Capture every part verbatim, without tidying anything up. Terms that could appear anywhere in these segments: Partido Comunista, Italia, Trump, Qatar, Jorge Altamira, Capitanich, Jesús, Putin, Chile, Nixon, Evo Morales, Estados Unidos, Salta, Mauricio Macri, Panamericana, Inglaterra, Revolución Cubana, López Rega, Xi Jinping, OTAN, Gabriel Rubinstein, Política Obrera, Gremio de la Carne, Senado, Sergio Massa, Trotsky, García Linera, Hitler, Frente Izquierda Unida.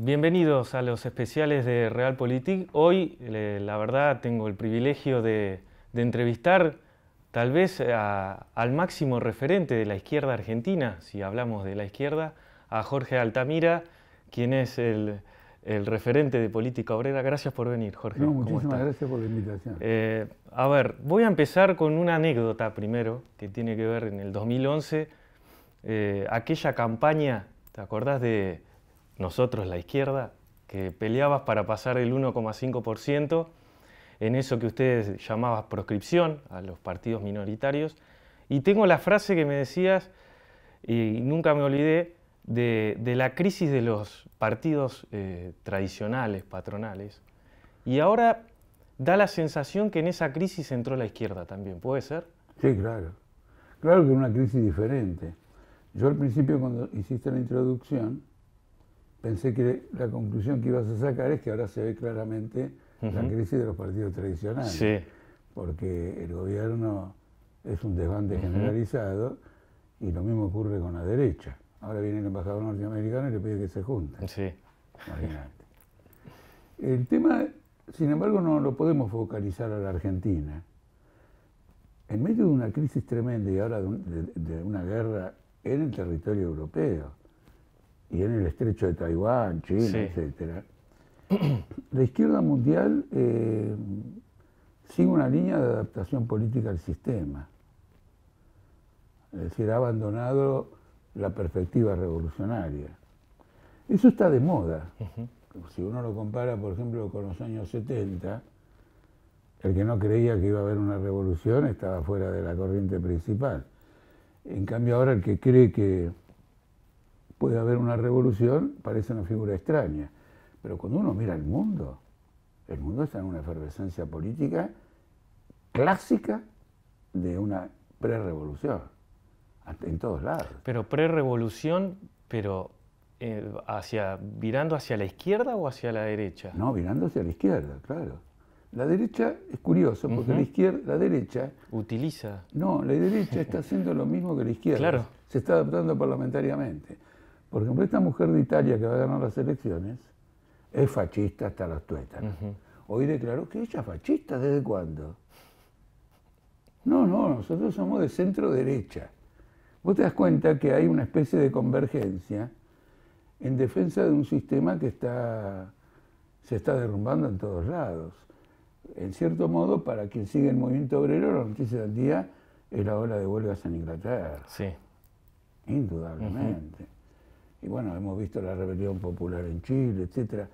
Bienvenidos a los especiales de Realpolitik. Hoy, eh, la verdad, tengo el privilegio de, de entrevistar tal vez a, al máximo referente de la izquierda argentina, si hablamos de la izquierda, a Jorge Altamira, quien es el, el referente de Política Obrera. Gracias por venir, Jorge. No, muchísimas gracias por la invitación. Eh, a ver, voy a empezar con una anécdota primero, que tiene que ver en el dos mil once, eh, aquella campaña, ¿te acordás de Nosotros, la izquierda, que peleabas para pasar el uno coma cinco por ciento en eso que ustedes llamabas proscripción a los partidos minoritarios? Y tengo la frase que me decías, y nunca me olvidé, de, de la crisis de los partidos eh, tradicionales, patronales. Y ahora da la sensación que en esa crisis entró la izquierda también, ¿puede ser? Sí, claro. Claro que es una crisis diferente. Yo al principio, cuando hiciste la introducción, pensé que la conclusión que ibas a sacar es que ahora se ve claramente uh-huh. la crisis de los partidos tradicionales. Sí. Porque el gobierno es un desbande uh-huh. generalizado y lo mismo ocurre con la derecha. Ahora viene el embajador norteamericano y le pide que se junten. Sí. Imagínate. El tema, sin embargo, no lo podemos focalizar a la Argentina. En medio de una crisis tremenda y ahora de, un, de, de una guerra en el territorio europeo, y en el estrecho de Taiwán, Chile, sí. etcétera. La izquierda mundial eh, sigue una línea de adaptación política al sistema. Es decir, ha abandonado la perspectiva revolucionaria. Eso está de moda. Uh-huh. Si uno lo compara, por ejemplo, con los años setenta, el que no creía que iba a haber una revolución estaba fuera de la corriente principal. En cambio ahora el que cree que puede haber una revolución, parece una figura extraña. Pero cuando uno mira el mundo, el mundo está en una efervescencia política clásica de una pre-revolución, en todos lados. Pero pre-revolución, pero eh, hacia, ¿virando hacia la izquierda o hacia la derecha? No, virando hacia la izquierda, claro. La derecha es curioso, porque uh-huh. la izquierda, la derecha... Utiliza. No, la derecha está haciendo lo mismo que la izquierda. Claro. Se está adaptando parlamentariamente. Por ejemplo, esta mujer de Italia que va a ganar las elecciones es fascista hasta los tuétanos. Uh-huh. Hoy declaró que ella es fascista, ¿desde cuándo? No, no, nosotros somos de centro-derecha. Vos te das cuenta que hay una especie de convergencia en defensa de un sistema que está, se está derrumbando en todos lados. En cierto modo, para quien sigue el movimiento obrero, la noticia del día es la ola de huelgas en Inglaterra. Sí. Indudablemente. Uh-huh. Y bueno, hemos visto la rebelión popular en Chile, etcétera.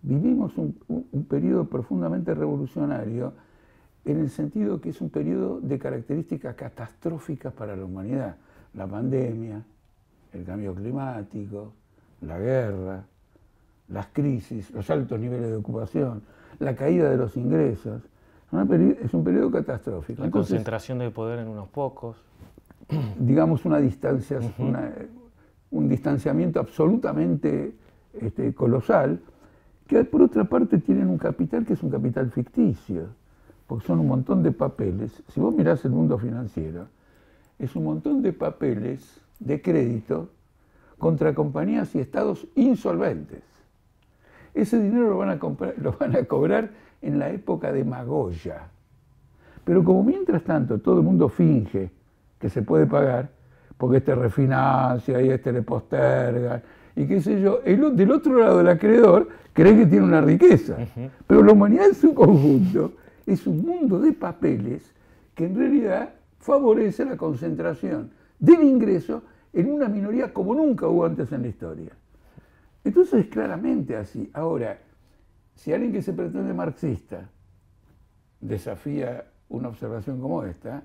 Vivimos un, un, un periodo profundamente revolucionario en el sentido que es un periodo de características catastróficas para la humanidad. La pandemia, el cambio climático, la guerra, las crisis, los altos niveles de ocupación, la caída de los ingresos. Es un periodo catastrófico. La Entonces, concentración de poder en unos pocos. Digamos una distancia... Uh-huh. una, un distanciamiento absolutamente este, colosal, que por otra parte tienen un capital que es un capital ficticio, porque son un montón de papeles. Si vos mirás el mundo financiero, es un montón de papeles de crédito contra compañías y estados insolventes. Ese dinero lo van a, comprar, lo van a cobrar en la época de Magoya. Pero como mientras tanto todo el mundo finge que se puede pagar, porque este refinancia y este le posterga, y qué sé yo, el, del otro lado del acreedor cree que tiene una riqueza. Uh-huh. Pero la humanidad en su conjunto es un mundo de papeles que en realidad favorece la concentración del ingreso en una minoría como nunca hubo antes en la historia. Entonces es claramente así. Ahora, si alguien que se pretende marxista desafía una observación como esta,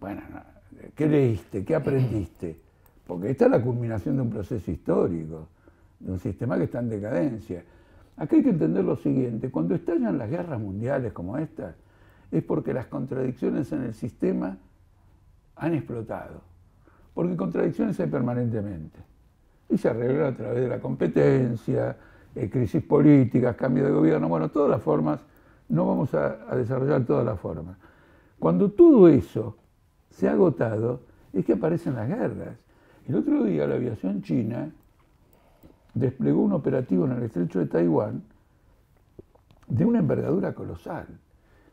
bueno, no. ¿Qué leíste? ¿Qué aprendiste? Porque esta es la culminación de un proceso histórico, de un sistema que está en decadencia. Acá hay que entender lo siguiente: cuando estallan las guerras mundiales como esta, es porque las contradicciones en el sistema han explotado. Porque contradicciones hay permanentemente. Y se arreglan a través de la competencia, eh, crisis políticas, cambio de gobierno, bueno, todas las formas, no vamos a, a desarrollar todas las formas. Cuando todo eso se ha agotado, es que aparecen las guerras. El otro día la aviación china desplegó un operativo en el estrecho de Taiwán de una envergadura colosal.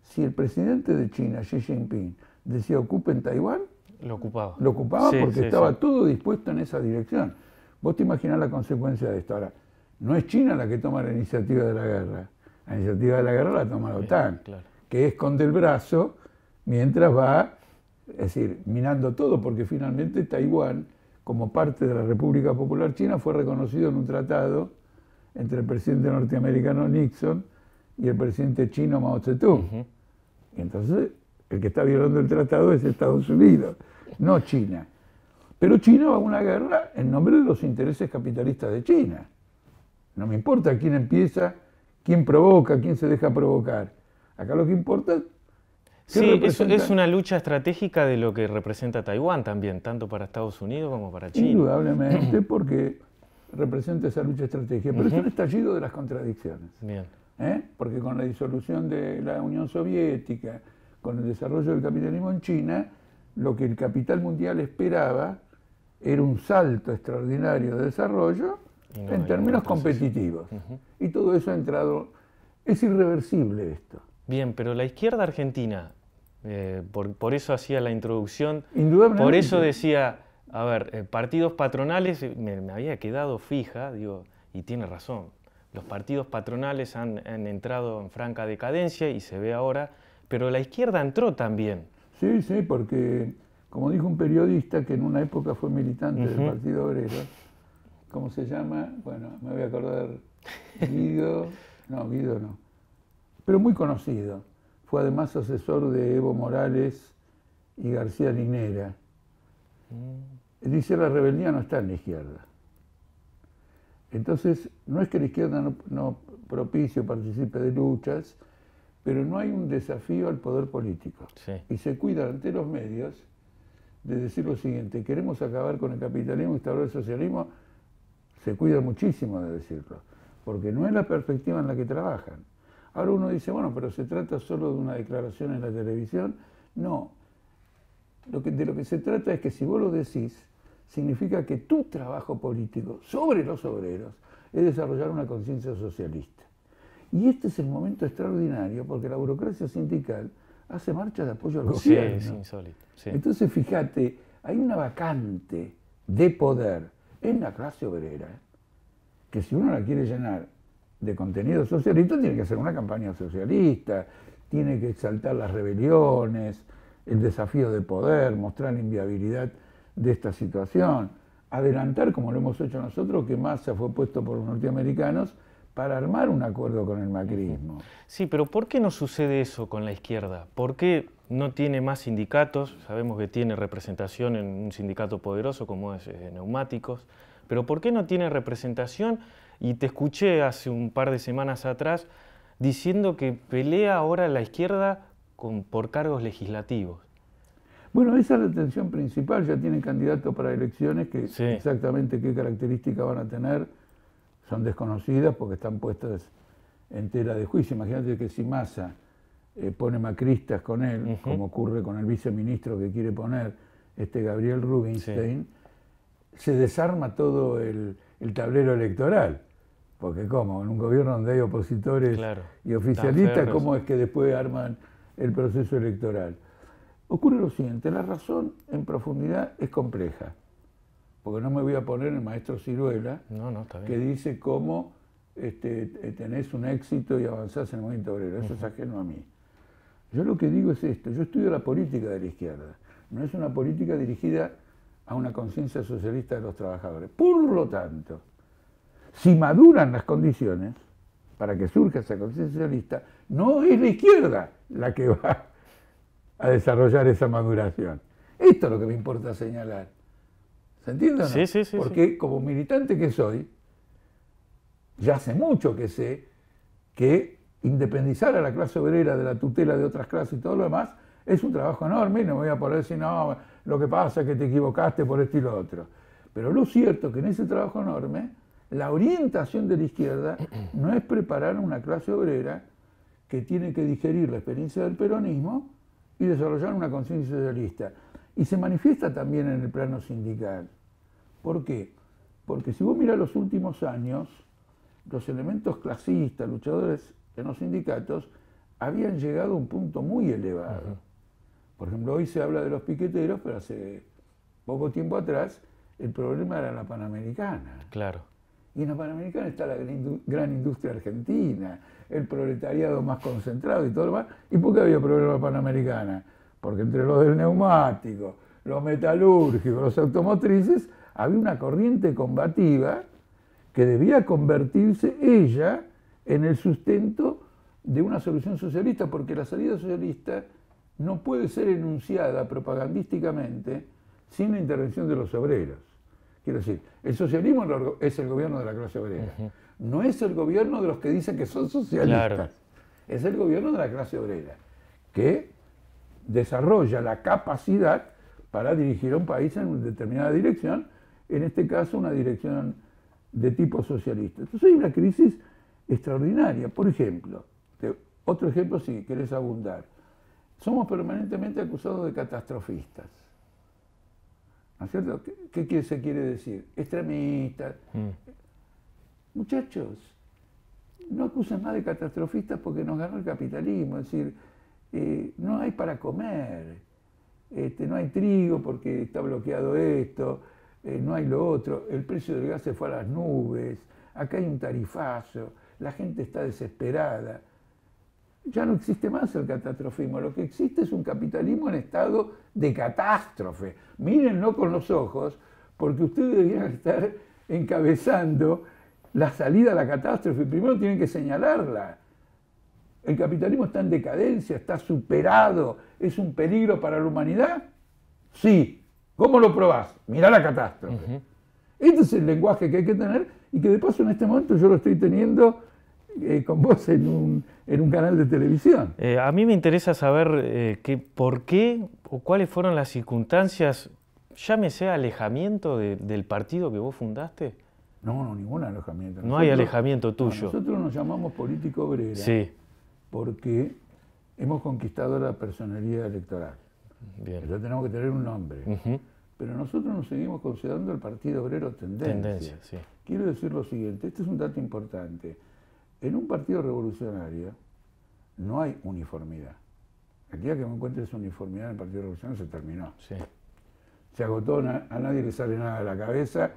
Si el presidente de China, Xi Jinping, decía ocupen Taiwán, lo ocupaba, lo ocupaba sí, porque sí, estaba sí. todo dispuesto en esa dirección. Vos te imaginás la consecuencia de esto. Ahora, no es China la que toma la iniciativa de la guerra. La iniciativa de la guerra la toma la OTAN, claro. que esconde el brazo mientras va, es decir, minando todo, porque finalmente Taiwán, como parte de la República Popular China, fue reconocido en un tratado entre el presidente norteamericano Nixon y el presidente chino Mao Zedong. Uh-huh. Y entonces, el que está violando el tratado es Estados Unidos, no China. Pero China va a una guerra en nombre de los intereses capitalistas de China. No me importa quién empieza, quién provoca, quién se deja provocar. Acá lo que importa es... Sí, eso es una lucha estratégica de lo que representa Taiwán también, tanto para Estados Unidos como para China. Indudablemente, porque representa esa lucha estratégica. Pero uh-huh. es un estallido de las contradicciones. Bien. ¿Eh? Porque con la disolución de la Unión Soviética, con el desarrollo del capitalismo en China, lo que el capital mundial esperaba era un salto extraordinario de desarrollo no, en términos competitivos. Uh-huh. Y todo eso ha entrado... Es irreversible esto. Bien, pero la izquierda argentina... Eh, por, por eso hacía la introducción, por eso decía, a ver, eh, partidos patronales, me, me había quedado fija, digo, y tiene razón, los partidos patronales han, han entrado en franca decadencia y se ve ahora, pero la izquierda entró también. Sí, sí, porque como dijo un periodista que en una época fue militante uh-huh. del Partido Obrero, ¿cómo se llama? Bueno, me voy a acordar, Guido, no, Guido no, pero muy conocido. Fue además asesor de Evo Morales y García Linera. Dice, la rebeldía no está en la izquierda. Entonces, no es que la izquierda no, no propicie o participe de luchas, pero no hay un desafío al poder político. Sí. Y se cuida ante los medios de decir lo siguiente, queremos acabar con el capitalismo, instaurar el socialismo, se cuida muchísimo de decirlo, porque no es la perspectiva en la que trabajan. Ahora uno dice, bueno, pero se trata solo de una declaración en la televisión. No, lo que, de lo que se trata es que si vos lo decís, significa que tu trabajo político sobre los obreros es desarrollar una conciencia socialista. Y este es el momento extraordinario porque la burocracia sindical hace marcha de apoyo al sí, gobierno. Sí, es insólito. Sí. Entonces, fíjate, hay una vacante de poder en la clase obrera que si uno la quiere llenar de contenido socialista, tiene que hacer una campaña socialista, tiene que exaltar las rebeliones, el desafío de poder, mostrar la inviabilidad de esta situación, adelantar, como lo hemos hecho nosotros, que Massa fue puesto por los norteamericanos para armar un acuerdo con el macrismo. Sí, pero ¿por qué no sucede eso con la izquierda? ¿Por qué no tiene más sindicatos? Sabemos que tiene representación en un sindicato poderoso como es Neumáticos, pero ¿por qué no tiene representación? Y te escuché hace un par de semanas atrás diciendo que pelea ahora la izquierda con, por cargos legislativos. Bueno, esa es la tensión principal. Ya tienen candidatos para elecciones que sí. exactamente qué características van a tener son desconocidas porque están puestas en tela de juicio. Imagínate que si Massa eh, pone macristas con él, uh-huh. como ocurre con el viceministro que quiere poner, este Gabriel Rubinstein, sí. se desarma todo el, el tablero electoral. Porque ¿cómo? En un gobierno donde hay opositores claro, y oficialistas, ¿cómo es que después arman el proceso electoral? Ocurre lo siguiente, la razón en profundidad es compleja, porque no me voy a poner el maestro Ciruela, no, no, está bien. Que dice cómo este, tenés un éxito y avanzás en el movimiento obrero, eso uh-huh. es ajeno a mí. Yo lo que digo es esto, yo estudio la política de la izquierda, no es una política dirigida a una conciencia socialista de los trabajadores. Por lo tanto, si maduran las condiciones para que surja esa conciencia socialista, no es la izquierda la que va a desarrollar esa maduración. Esto es lo que me importa señalar. ¿Se entiende o no? Sí, sí, sí. Porque sí. como militante que soy, ya hace mucho que sé que independizar a la clase obrera de la tutela de otras clases y todo lo demás es un trabajo enorme y no me voy a poner si no, lo que pasa es que te equivocaste por esto y lo otro. Pero lo cierto es que en ese trabajo enorme, la orientación de la izquierda no es preparar a una clase obrera que tiene que digerir la experiencia del peronismo y desarrollar una conciencia socialista. Y se manifiesta también en el plano sindical. ¿Por qué? Porque si vos mirás los últimos años, los elementos clasistas, luchadores en los sindicatos, habían llegado a un punto muy elevado. Uh-huh. Por ejemplo, hoy se habla de los piqueteros, pero hace poco tiempo atrás el problema era la Panamericana. Claro. Y en la Panamericana está la gran industria argentina, el proletariado más concentrado y todo lo demás. ¿Y por qué había problema Panamericana? Porque entre los del neumático, los metalúrgicos, los automotrices, había una corriente combativa que debía convertirse ella en el sustento de una solución socialista, porque la salida socialista no puede ser enunciada propagandísticamente sin la intervención de los obreros. Quiero decir, el socialismo es el gobierno de la clase obrera, uh-huh. no es el gobierno de los que dicen que son socialistas, claro. es el gobierno de la clase obrera, que desarrolla la capacidad para dirigir a un país en una determinada dirección, en este caso una dirección de tipo socialista. Entonces hay una crisis extraordinaria. Por ejemplo, otro ejemplo si querés abundar, somos permanentemente acusados de catastrofistas. ¿No es cierto? ¿Qué, qué se quiere decir? Extremistas. Mm. Muchachos, no acusen más de catastrofistas porque nos ganó el capitalismo. Es decir, eh, no hay para comer, este, no hay trigo porque está bloqueado esto, eh, no hay lo otro, el precio del gas se fue a las nubes, acá hay un tarifazo, la gente está desesperada. Ya no existe más el catastrofismo, lo que existe es un capitalismo en estado de catástrofe. Mírenlo con los ojos, porque ustedes deberían estar encabezando la salida a la catástrofe. Primero tienen que señalarla. El capitalismo está en decadencia, está superado, es un peligro para la humanidad. Sí. ¿Cómo lo probás? Mirá la catástrofe. Uh-huh. Este es el lenguaje que hay que tener y que de paso en este momento yo lo estoy teniendo Eh, con vos en un, en un canal de televisión. Eh, a mí me interesa saber eh, que, por qué o cuáles fueron las circunstancias, llámese alejamiento de, del partido que vos fundaste. No, no, ningún alejamiento. Nosotros, no hay alejamiento tuyo. No, nosotros nos llamamos Política Obrera sí. porque hemos conquistado la personería electoral. Bien. Entonces tenemos que tener un nombre. Uh-huh. Pero nosotros nos seguimos considerando el Partido Obrero Tendencia. Tendencia sí. Quiero decir lo siguiente, este es un dato importante. En un partido revolucionario no hay uniformidad. El día que me encuentres uniformidad en el partido revolucionario se terminó. Sí. Se agotó, a nadie le sale nada de la cabeza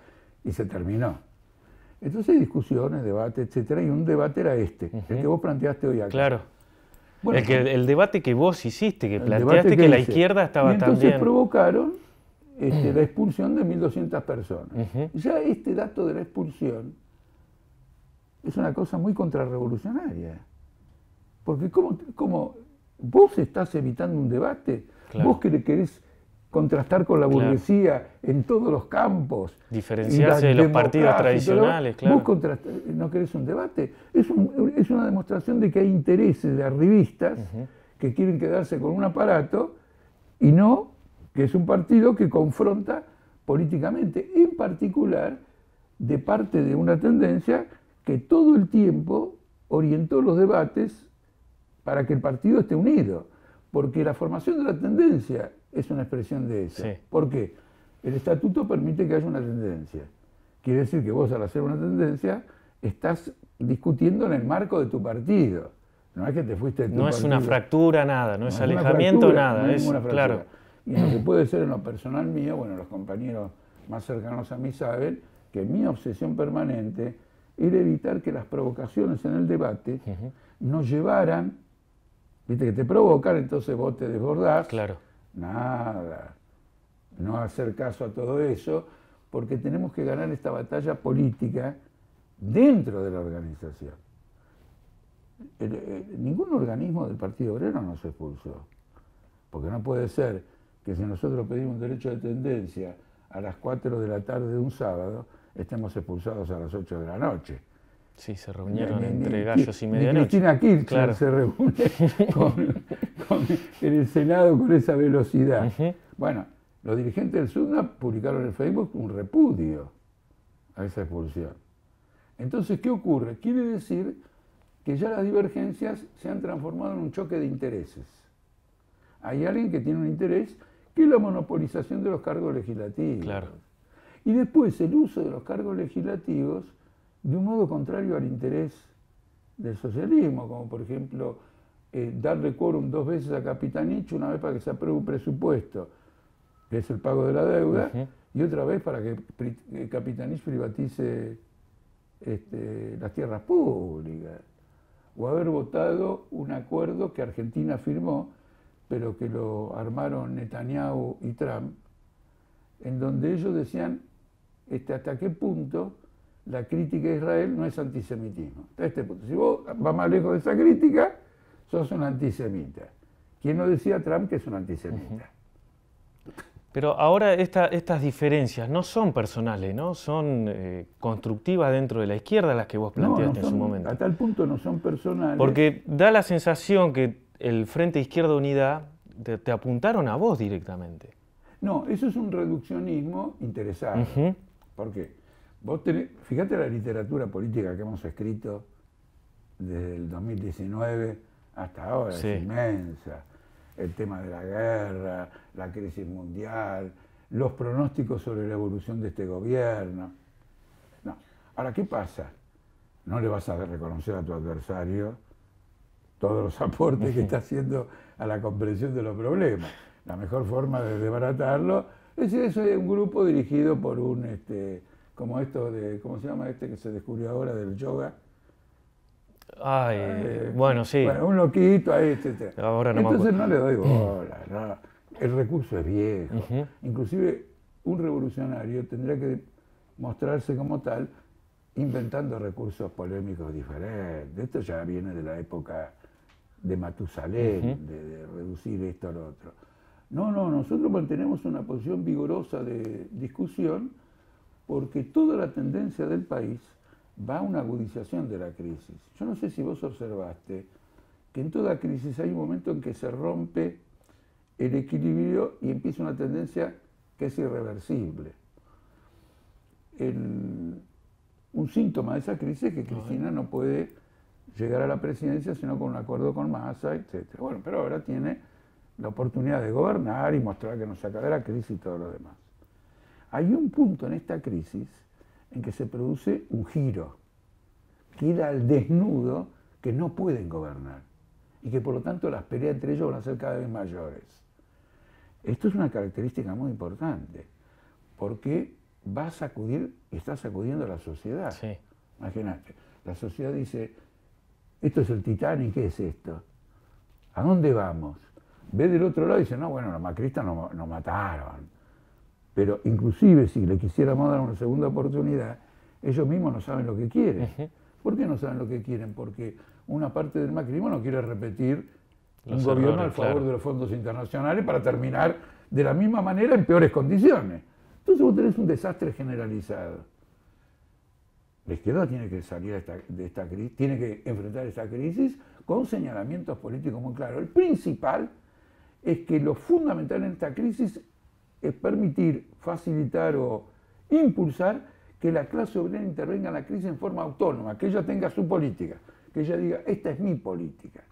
y se terminó. Entonces hay discusiones, debates, etcétera, y un debate era este, uh-huh. el que vos planteaste hoy acá. Claro. Bueno, el, que, el debate que vos hiciste, que planteaste que, que la izquierda estaba también. Entonces tan provocaron este, uh-huh. la expulsión de mil doscientas personas. Uh-huh. Ya este dato de la expulsión es una cosa muy contrarrevolucionaria. Porque ¿cómo, cómo vos estás evitando un debate? Claro. Vos que le querés contrastar con la burguesía claro. en todos los campos. Diferenciarse de los partidos tradicionales, claro. Vos no querés un debate. Es, un, es una demostración de que hay intereses de arribistas uh-huh. que quieren quedarse con un aparato y no que es un partido que confronta políticamente, en particular de parte de una tendencia que todo el tiempo orientó los debates para que el partido esté unido, porque la formación de la tendencia es una expresión de eso. Sí. ¿Por qué? El estatuto permite que haya una tendencia. Quiere decir que vos al hacer una tendencia estás discutiendo en el marco de tu partido. No es que te fuiste de tu no partido. No es una fractura, nada, no, no es alejamiento, fractura, nada. No es eso, claro. Y en lo que puede ser en lo personal mío, bueno, los compañeros más cercanos a mí saben que mi obsesión permanente era evitar que las provocaciones en el debate uh-huh. nos llevaran, viste que te provocan, entonces vos te desbordás, claro. nada, no hacer caso a todo eso, porque tenemos que ganar esta batalla política dentro de la organización. El, el, ningún organismo del Partido Obrero nos expulsó, porque no puede ser que si nosotros pedimos un derecho de tendencia a las cuatro de la tarde de un sábado, estemos expulsados a las ocho de la noche. Sí, se reunieron ni, ni, entre gallos ni, y medianoche. Cristina Kirchner claro. se reúne con, con, en el Senado con esa velocidad. Uh-huh. Bueno, los dirigentes del SUDNAP publicaron en Facebook un repudio a esa expulsión. Entonces, ¿qué ocurre? Quiere decir que ya las divergencias se han transformado en un choque de intereses. Hay alguien que tiene un interés que es la monopolización de los cargos legislativos. Claro. Y después el uso de los cargos legislativos de un modo contrario al interés del socialismo, como por ejemplo eh, darle quórum dos veces a Capitanich, una vez para que se apruebe un presupuesto, que es el pago de la deuda, uh-huh. y otra vez para que eh, Capitanich privatice este, las tierras públicas, o haber votado un acuerdo que Argentina firmó, pero que lo armaron Netanyahu y Trump, en donde ellos decían este, hasta qué punto la crítica a Israel no es antisemitismo. Hasta este punto. Si vos vas más lejos de esa crítica, sos un antisemita. ¿Quién no decía Trump que es un antisemita? Pero ahora esta, estas diferencias no son personales, ¿no? Son eh, constructivas dentro de la izquierda las que vos planteaste no, no son, en su momento. A tal punto no son personales. Porque da la sensación que el Frente Izquierda Unida te, te apuntaron a vos directamente. No, eso es un reduccionismo interesado. Uh-huh. ¿Por qué? Vos tenés, fíjate la literatura política que hemos escrito desde el dos mil diecinueve hasta ahora, sí. Es inmensa. El tema de la guerra, la crisis mundial, los pronósticos sobre la evolución de este gobierno. No. Ahora, ¿qué pasa? No le vas a reconocer a tu adversario todos los aportes que está haciendo a la comprensión de los problemas. La mejor forma de desbaratarlo es eso, es un grupo dirigido por un... Este, como esto de, ¿cómo se llama este que se descubrió ahora del yoga? Ay, eh, bueno, sí. Bueno, un loquito, ahí, etcétera. Ahora no Entonces no le doy bola, no. El recurso es viejo. Uh-huh. Inclusive un revolucionario tendría que mostrarse como tal inventando recursos polémicos diferentes. Esto ya viene de la época de Matusalén, uh-huh. de, de reducir esto al otro. No, no, nosotros mantenemos una posición vigorosa de discusión, porque toda la tendencia del país va a una agudización de la crisis. Yo no sé si vos observaste que en toda crisis hay un momento en que se rompe el equilibrio y empieza una tendencia que es irreversible. El, un síntoma de esa crisis es que Cristina no puede llegar a la presidencia sino con un acuerdo con Massa, etcétera. Bueno, pero ahora tiene la oportunidad de gobernar y mostrar que nos saca de la crisis y todo lo demás. Hay un punto en esta crisis en que se produce un giro, que ir al desnudo, que no pueden gobernar y que por lo tanto las peleas entre ellos van a ser cada vez mayores. Esto es una característica muy importante, porque va a sacudir y está sacudiendo a la sociedad. Sí. Imagínate, la sociedad dice, esto es el Titanic, ¿qué es esto? ¿A dónde vamos? Ve del otro lado y dice, no, bueno, los macristas nos no mataron. Pero inclusive si le quisiéramos dar una segunda oportunidad, ellos mismos no saben lo que quieren. Uh-huh. ¿Por qué no saben lo que quieren? Porque una parte del macrismo no quiere repetir los un gobierno errores, al favor claro. de los fondos internacionales para terminar de la misma manera en peores condiciones. Entonces vos tenés un desastre generalizado. La izquierda tiene que salir de esta, de esta crisis, tiene que enfrentar esta crisis con señalamientos políticos muy claros. El principal es que lo fundamental en esta crisis es permitir, facilitar o impulsar que la clase obrera intervenga en la crisis en forma autónoma, que ella tenga su política, que ella diga, esta es mi política.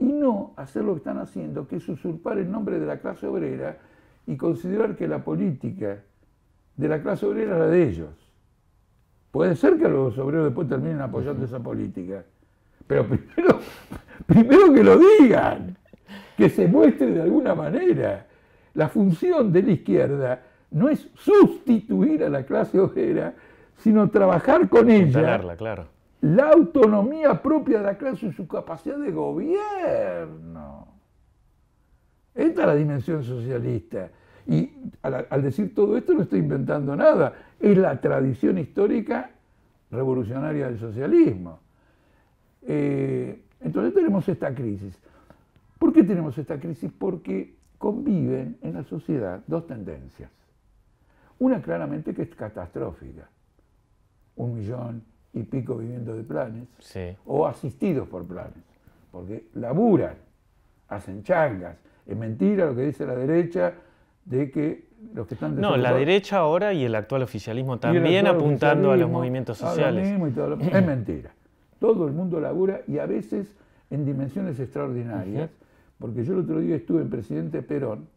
Y no hacer lo que están haciendo, que es usurpar el nombre de la clase obrera y considerar que la política de la clase obrera es la de ellos. Puede ser que los obreros después terminen apoyando esa política, pero primero, primero que lo digan, que se muestre de alguna manera. La función de la izquierda no es sustituir a la clase obrera, sino trabajar con ella claro. la autonomía propia de la clase y su capacidad de gobierno. Esta es la dimensión socialista. Y al, al decir todo esto no estoy inventando nada. Es la tradición histórica revolucionaria del socialismo. Eh, entonces tenemos esta crisis. ¿Por qué tenemos esta crisis? Porque conviven en la sociedad dos tendencias. Una claramente que es catastrófica. Un millón y pico viviendo de planes sí. o asistidos por planes. Porque laburan, hacen changas. Es mentira lo que dice la derecha de que los que están... No, la derecha ahora y el actual oficialismo también actual apuntando oficialismo, a los movimientos sociales. Lo mismo y todo lo... es mentira. Todo el mundo labura y a veces en dimensiones extraordinarias. Uh-huh. Porque yo el otro día estuve en Presidente Perón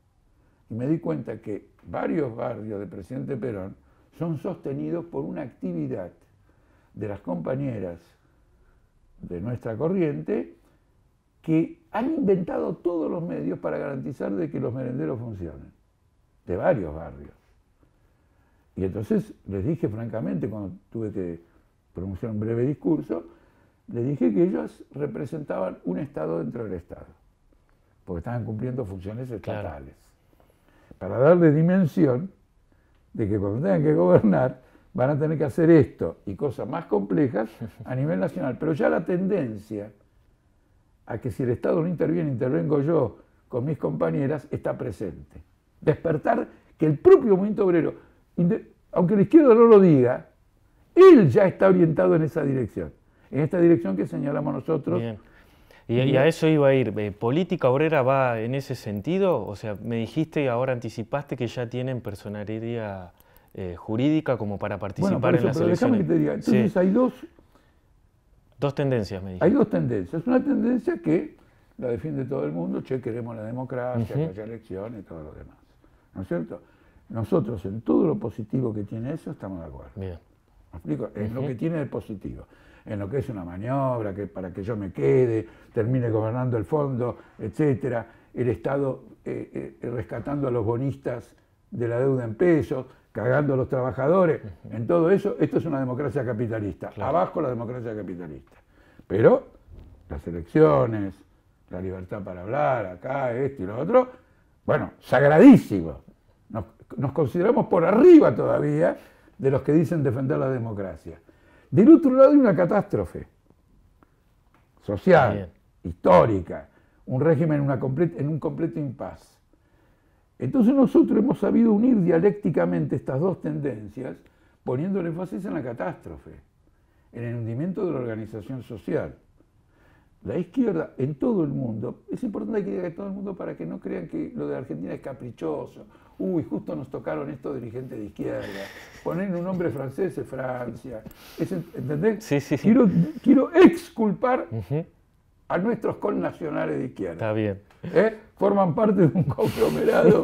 y me di cuenta que varios barrios de Presidente Perón son sostenidos por una actividad de las compañeras de nuestra corriente que han inventado todos los medios para garantizar de que los merenderos funcionen, de varios barrios. Y entonces les dije francamente, cuando tuve que pronunciar un breve discurso, les dije que ellos representaban un Estado dentro del Estado, porque estaban cumpliendo funciones estatales. Claro. Para darle dimensión de que cuando tengan que gobernar van a tener que hacer esto y cosas más complejas a nivel nacional. Pero ya la tendencia a que si el Estado no interviene, intervengo yo con mis compañeras, está presente. Despertar que el propio movimiento obrero, aunque la izquierda no lo diga, él ya está orientado en esa dirección, en esta dirección que señalamos nosotros. Bien. Y, y a eso iba a ir. ¿Política Obrera va en ese sentido? O sea, me dijiste y ahora anticipaste que ya tienen personalidad eh, jurídica como para participar bueno, eso, en las pero elecciones. Déjame que te diga. Entonces sí. hay dos... Dos tendencias, me dijiste. Hay dos tendencias. Una tendencia que la defiende todo el mundo, che, queremos la democracia, uh-huh. que haya elecciones y todo lo demás. ¿No es cierto? Nosotros en todo lo positivo que tiene eso estamos de acuerdo. Bien. ¿Me explico? En uh-huh. lo que tiene de positivo. En lo que es una maniobra, que para que yo me quede, termine gobernando el fondo, etcétera, el Estado eh, eh, rescatando a los bonistas de la deuda en pesos, cagando a los trabajadores, en todo eso, esto es una democracia capitalista, claro. abajo la democracia capitalista. Pero las elecciones, la libertad para hablar, acá, esto y lo otro, bueno, sagradísimo. Nos, nos consideramos por arriba todavía de los que dicen defender la democracia. Del otro lado hay una catástrofe social, Bien. histórica, un régimen una completa, en un completo impas. Entonces nosotros hemos sabido unir dialécticamente estas dos tendencias poniendo el énfasis en la catástrofe, en el hundimiento de la organización social. La izquierda en todo el mundo, es importante que diga todo el mundo para que no crean que lo de Argentina es caprichoso. Uy, justo nos tocaron estos dirigentes de izquierda. Poner un nombre francés es Francia. Es, ¿entendés? Sí, sí, sí. Quiero, quiero exculpar uh-huh. a nuestros connacionales de izquierda. Está bien. ¿Eh? Forman parte de un conglomerado,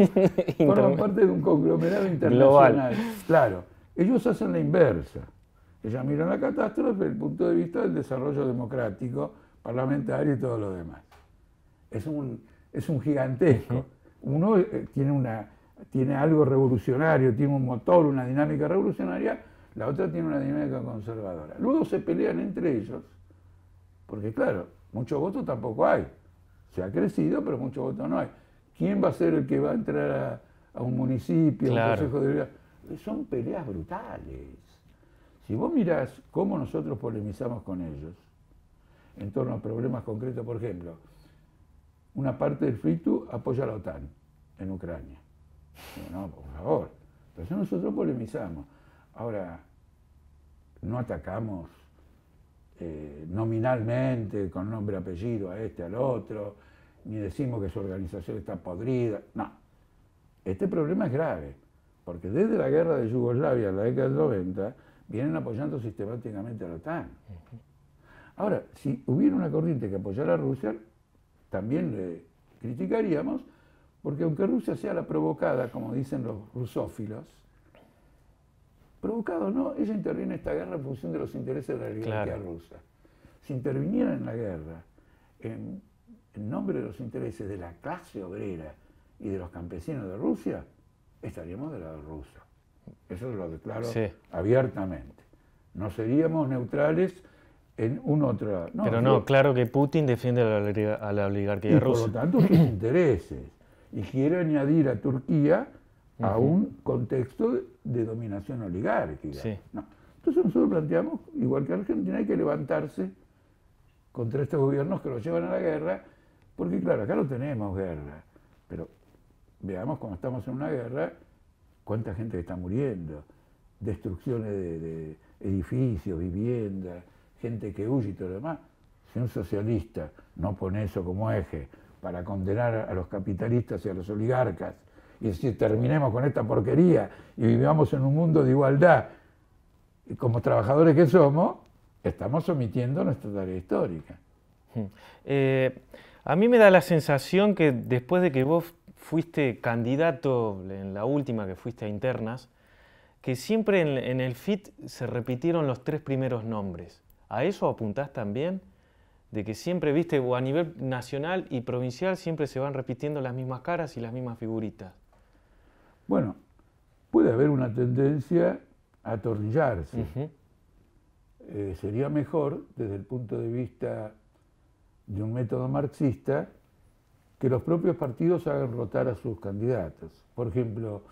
forman parte de un conglomerado internacional. Global. Claro. Ellos hacen la inversa. Ellos miran la catástrofe desde el punto de vista del desarrollo democrático, parlamentario y todo lo demás. Es un, es un gigantesco. Uno eh, tiene una... tiene algo revolucionario, tiene un motor, una dinámica revolucionaria, la otra tiene una dinámica conservadora. Luego se pelean entre ellos, porque claro, muchos votos tampoco hay. Se ha crecido, pero muchos votos no hay. ¿Quién va a ser el que va a entrar a, a un municipio, claro. a un consejo de... Son peleas brutales. Si vos mirás cómo nosotros polemizamos con ellos, en torno a problemas concretos, por ejemplo, una parte del F I T U apoya a la OTAN en Ucrania. No, por favor. Entonces nosotros polemizamos. Ahora, no atacamos eh, nominalmente, con nombre, apellido, a este, al otro, ni decimos que su organización está podrida. No. Este problema es grave, porque desde la guerra de Yugoslavia en la década del noventa vienen apoyando sistemáticamente a la OTAN. Ahora, si hubiera una corriente que apoyara a Rusia, también le criticaríamos. Porque aunque Rusia sea la provocada, como dicen los rusófilos, provocado o no, ella interviene en esta guerra en función de los intereses de la oligarquía claro. rusa. Si interviniera en la guerra en, en nombre de los intereses de la clase obrera y de los campesinos de Rusia, estaríamos del lado ruso. Eso lo declaro sí. abiertamente. No seríamos neutrales en un otro lado. No, Pero no, claro que Putin defiende a la oligarquía y rusa. Por lo tanto, sus intereses. Y quiere añadir a Turquía uh-huh. a un contexto de dominación oligárquica. Sí. No. Entonces nosotros planteamos, igual que Argentina, hay que levantarse contra estos gobiernos que los llevan a la guerra, porque claro, acá no tenemos guerra, pero veamos cuando estamos en una guerra, cuánta gente está muriendo, destrucciones de, de edificios, viviendas, gente que huye y todo lo demás. Si un socialista no pone eso como eje, para condenar a los capitalistas y a los oligarcas, y decir terminemos con esta porquería y vivamos en un mundo de igualdad, y como trabajadores que somos, estamos omitiendo nuestra tarea histórica. Eh, a mí me da la sensación que después de que vos fuiste candidato, en la última que fuiste a internas, que siempre en, en el F I T se repitieron los tres primeros nombres. ¿A eso apuntás también? De que siempre, viste, a nivel nacional y provincial siempre se van repitiendo las mismas caras y las mismas figuritas. Bueno, puede haber una tendencia a atornillarse. Uh-huh. eh, sería mejor, desde el punto de vista de un método marxista, que los propios partidos hagan rotar a sus candidatos. Por ejemplo,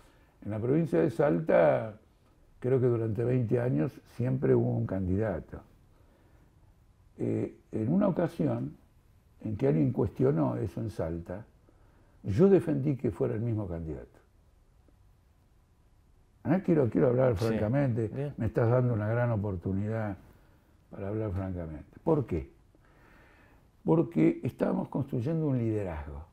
en la provincia de Salta, creo que durante veinte años siempre hubo un candidato. Eh, en una ocasión en que alguien cuestionó eso en Salta, yo defendí que fuera el mismo candidato. Ah, quiero, quiero hablar francamente, sí. Me estás dando una gran oportunidad para hablar francamente. ¿Por qué? Porque estábamos construyendo un liderazgo.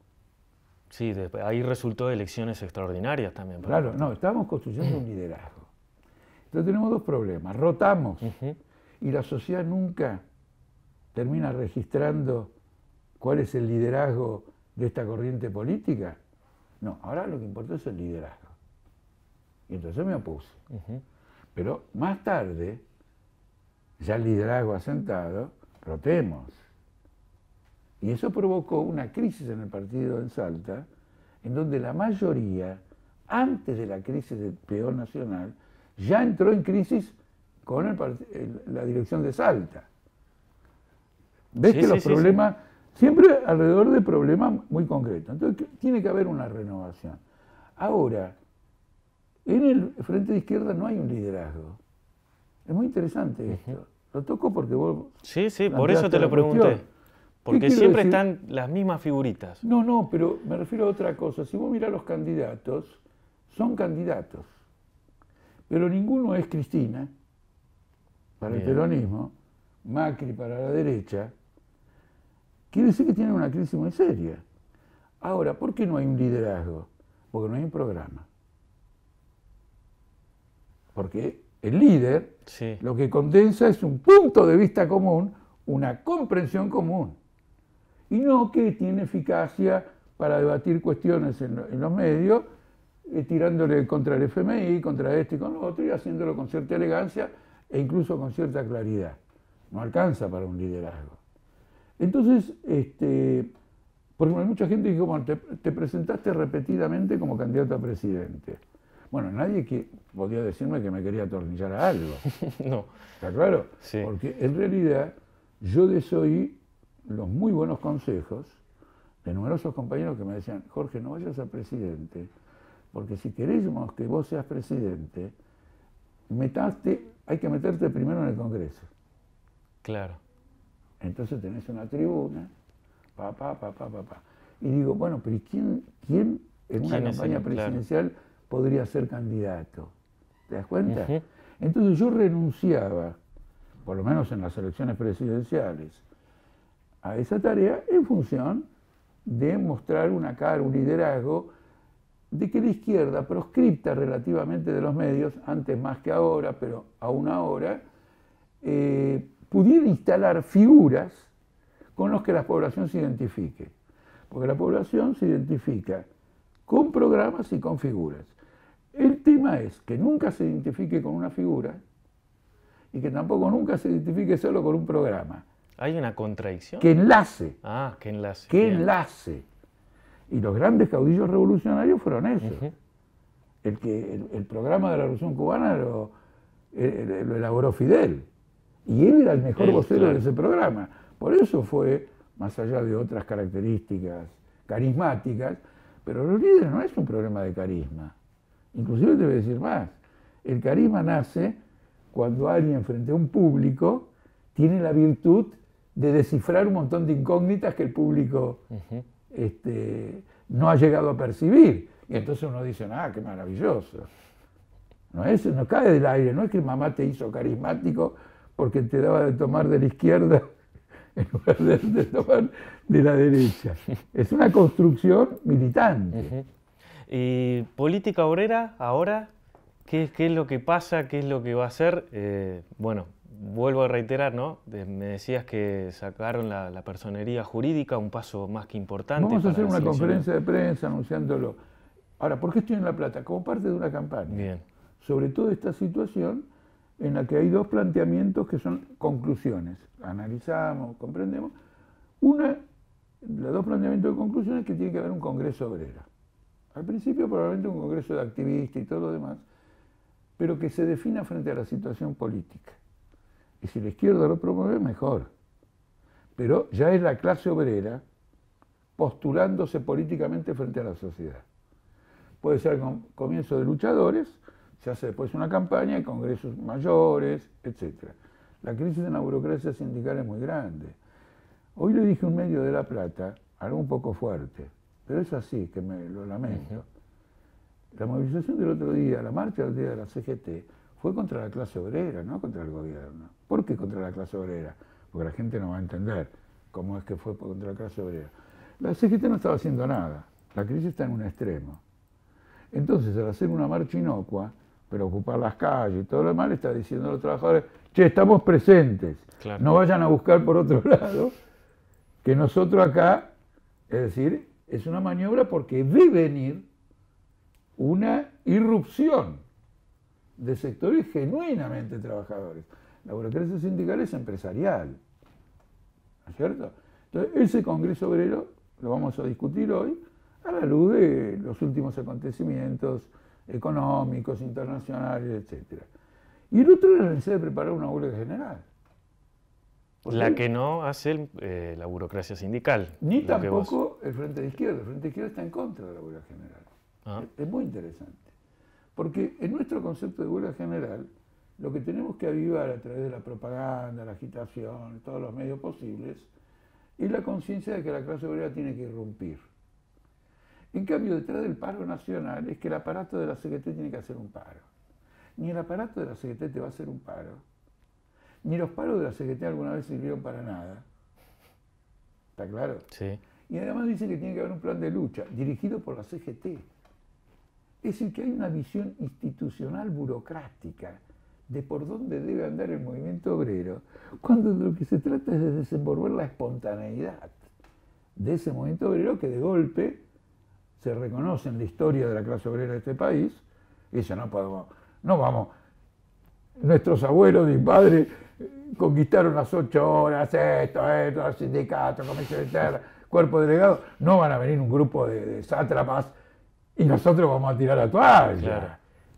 Sí, de, ahí resultó de elecciones extraordinarias también. Claro, no, estábamos construyendo un liderazgo. Entonces tenemos dos problemas. Rotamos uh-huh. y la sociedad nunca termina registrando cuál es el liderazgo de esta corriente política. No, ahora lo que importa es el liderazgo. Y entonces me opuse. Uh-huh. Pero más tarde, ya el liderazgo asentado, rotemos. Y eso provocó una crisis en el partido en Salta, en donde la mayoría, antes de la crisis del P O nacional, ya entró en crisis con el el, la dirección de Salta. Ves sí, que sí, los sí, problemas, sí. siempre alrededor de problemas muy concretos. Entonces tiene que haber una renovación. Ahora, en el Frente de Izquierda no hay un liderazgo. Es muy interesante esto. Uh-huh. Lo toco porque vos... Sí, sí, por eso te lo pregunté. Cuestión. Porque siempre decir? Están las mismas figuritas. No, no, pero me refiero a otra cosa. Si vos mirás los candidatos, son candidatos. Pero ninguno es Cristina, para Bien. El peronismo, Macri para la derecha. Quiere decir que tienen una crisis muy seria. Ahora, ¿por qué no hay un liderazgo? Porque no hay un programa. Porque el líder sí. lo que condensa es un punto de vista común, una comprensión común. Y no que tiene eficacia para debatir cuestiones en, en los medios, eh, tirándole contra el F M I, contra esto y con lo otro, y haciéndolo con cierta elegancia e incluso con cierta claridad. No alcanza para un liderazgo. Entonces, este, por ejemplo, mucha gente dijo, bueno, te, te presentaste repetidamente como candidato a presidente. Bueno, nadie que podía decirme que me quería atornillar a algo. No. ¿Está claro? Sí. Porque en realidad yo desoí los muy buenos consejos de numerosos compañeros que me decían, Jorge, no vayas a presidente, porque si queremos que vos seas presidente, metaste, hay que meterte primero en el Congreso. Claro. Entonces tenés una tribuna, pa, pa, pa, pa, pa, pa. Y digo, bueno, pero ¿y quién, quién en una ¿Quién campaña el, presidencial claro. podría ser candidato? ¿Te das cuenta? Uh-huh. Entonces yo renunciaba, por lo menos en las elecciones presidenciales, a esa tarea en función de mostrar una cara, un liderazgo, de que la izquierda, proscripta relativamente de los medios, antes más que ahora, pero aún ahora, eh, pudiera instalar figuras con las que la población se identifique. Porque la población se identifica con programas y con figuras. El tema es que nunca se identifique con una figura y que tampoco nunca se identifique solo con un programa. Hay una contradicción. Que enlace. Ah, que enlace. Que bien. enlace. Y los grandes caudillos revolucionarios fueron esos. Uh-huh. El que el, el programa de la Revolución Cubana lo, el, lo elaboró Fidel. Y él era el mejor él, vocero claro. de ese programa. Por eso fue, más allá de otras características carismáticas, pero los líderes no es un problema de carisma. Inclusive te voy a decir más. El carisma nace cuando alguien frente a un público tiene la virtud de descifrar un montón de incógnitas que el público uh-huh. este, no ha llegado a percibir. Y entonces uno dice, ah, qué maravilloso. No es, no cae del aire, no es que mamá te hizo carismático porque te daba de tomar de la izquierda en lugar de, de tomar de la derecha. Es una construcción militante. Uh-huh. ¿Y Política Obrera ahora? ¿Qué, ¿Qué es lo que pasa? ¿Qué es lo que va a hacer? Eh, bueno, vuelvo a reiterar, ¿no? De, me decías que sacaron la, la personería jurídica, un paso más que importante. Vamos a hacer una conferencia de prensa anunciándolo. Ahora, ¿por qué estoy en La Plata? Como parte de una campaña. Bien. sobre toda esta situación en la que hay dos planteamientos que son conclusiones. Analizamos, comprendemos. Una, los dos planteamientos de conclusiones, que tiene que haber un congreso obrero. Al principio probablemente un congreso de activistas y todo lo demás, pero que se defina frente a la situación política. Y si la izquierda lo promueve, mejor. Pero ya es la clase obrera postulándose políticamente frente a la sociedad. Puede ser con comienzo de luchadores, se hace después una campaña, hay congresos mayores, etcétera. La crisis en la burocracia sindical es muy grande. Hoy le dije a un medio de La Plata, algo un poco fuerte, pero es así, que me lo lamento. La movilización del otro día, la marcha del día de la C G T, fue contra la clase obrera, no contra el gobierno. ¿Por qué contra la clase obrera? Porque la gente no va a entender cómo es que fue contra la clase obrera. La C G T no estaba haciendo nada, la crisis está en un extremo. Entonces, al hacer una marcha inocua, pero ocupar las calles y todo lo demás, le está diciendo a los trabajadores, che, estamos presentes, claro, no vayan a buscar por otro lado, que nosotros acá, es decir, es una maniobra porque ve venir una irrupción de sectores genuinamente trabajadores. La burocracia sindical es empresarial, ¿no es cierto? Entonces, ese Congreso Obrero lo vamos a discutir hoy a la luz de los últimos acontecimientos económicos, internacionales, etcétera. Y el otro era la necesidad de preparar una huelga general. La que no hace el, eh, la burocracia sindical. Ni tampoco vos... el Frente de Izquierda. El Frente de Izquierda está en contra de la huelga general. Ah. Es muy interesante. Porque en nuestro concepto de huelga general, lo que tenemos que avivar a través de la propaganda, la agitación, todos los medios posibles, es la conciencia de que la clase obrera tiene que irrumpir. En cambio, detrás del paro nacional es que el aparato de la C G T tiene que hacer un paro. Ni el aparato de la C G T te va a hacer un paro, ni los paros de la C G T alguna vez sirvieron para nada. ¿Está claro? Sí. Y además dice que tiene que haber un plan de lucha dirigido por la C G T. Es decir, que hay una visión institucional burocrática de por dónde debe andar el movimiento obrero, cuando de lo que se trata es de desenvolver la espontaneidad de ese movimiento obrero que de golpe se reconoce en la historia de la clase obrera de este país, y dice, no podemos, no vamos, nuestros abuelos y padres conquistaron las ocho horas, esto, esto, el sindicato, comisión interna, cuerpo delegado, no van a venir un grupo de, de sátrapas y nosotros vamos a tirar la toalla. Claro.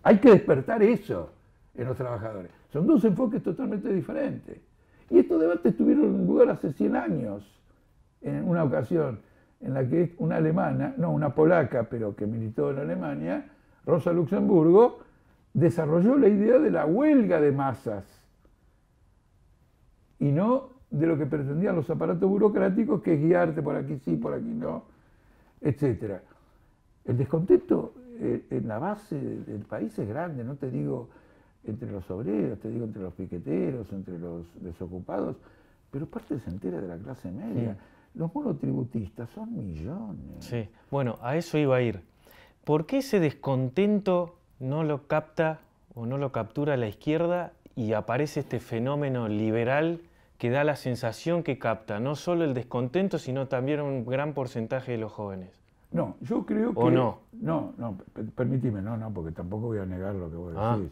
Hay que despertar eso en los trabajadores. Son dos enfoques totalmente diferentes. Y estos debates tuvieron lugar hace cien años, en una ocasión en la que una alemana, no, una polaca, pero que militó en Alemania, Rosa Luxemburgo, desarrolló la idea de la huelga de masas y no de lo que pretendían los aparatos burocráticos, que es guiarte por aquí sí, por aquí no, etcétera. El descontento en la base del país es grande, no te digo entre los obreros, te digo entre los piqueteros, entre los desocupados, pero parte se entera de la clase media. Sí. Los monotributistas son millones. Sí, bueno, a eso iba a ir. ¿Por qué ese descontento no lo capta o no lo captura la izquierda y aparece este fenómeno liberal que da la sensación que capta no solo el descontento, sino también un gran porcentaje de los jóvenes? No, yo creo que... ¿O no? No, no, permíteme, no, no, porque tampoco voy a negar lo que vos ah. decís.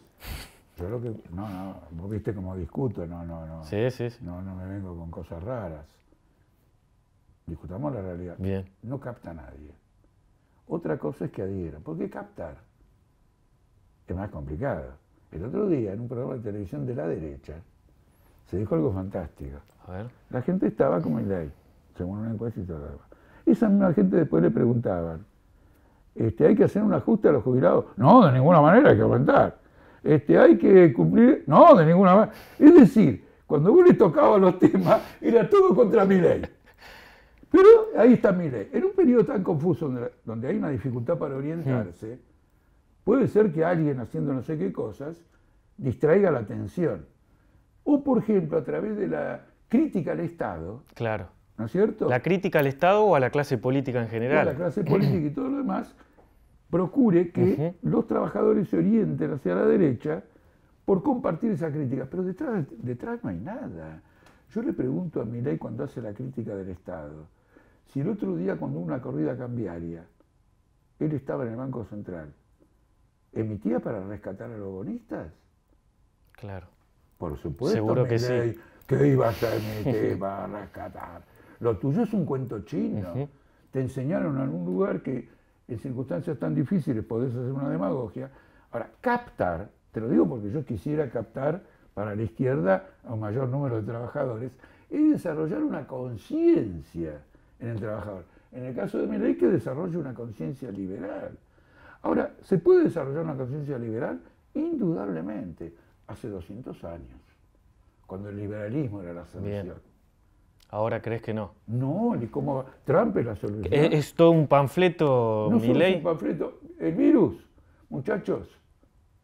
Yo lo que... No, no, vos viste cómo discuto, no, no, no. Sí, sí, sí. No, no me vengo con cosas raras. Discutamos la realidad. Bien. No capta a nadie. Otra cosa es que adhiera. ¿Por qué captar? Es más complicado. El otro día, en un programa de televisión de la derecha, se dijo algo fantástico. A ver. La gente estaba como Milei, según una encuesta y todo lo demás. Esa misma gente después le preguntaban, este, ¿hay que hacer un ajuste a los jubilados? No, de ninguna manera, hay que aumentar. Este, ¿hay que cumplir? No, de ninguna manera. Es decir, cuando vos le tocaba los temas, era todo contra Milei. Pero ahí está Milei. En un periodo tan confuso, donde, donde hay una dificultad para orientarse, sí. Puede ser que alguien haciendo no sé qué cosas distraiga la atención. O, por ejemplo, a través de la crítica al Estado. Claro. ¿No es cierto? La crítica al Estado o a la clase política en general. O a la clase política y todo lo demás, procure que uh-huh. los trabajadores se orienten hacia la derecha por compartir esa crítica. Pero detrás, detrás no hay nada. Yo le pregunto a Milei cuando hace la crítica del Estado, si el otro día cuando hubo una corrida cambiaria, él estaba en el Banco Central, emitida para rescatar a los bonistas? Claro. Por supuesto. Seguro que Milei, sí. ¿Qué ibas a emitir para rescatar? Lo tuyo es un cuento chino. Uh-huh. Te enseñaron en algún lugar que en circunstancias tan difíciles podés hacer una demagogia. Ahora, captar, te lo digo porque yo quisiera captar para la izquierda a un mayor número de trabajadores, es desarrollar una conciencia en el trabajador. En el caso de Milei, que desarrolle una conciencia liberal. Ahora, ¿se puede desarrollar una conciencia liberal? Indudablemente. Hace doscientos años, cuando el liberalismo era la solución. Bien. ¿Ahora crees que no? No, ni cómo. Trump es la solución. ¿Es, es todo un panfleto, Milei? No solo es un panfleto. El virus, muchachos,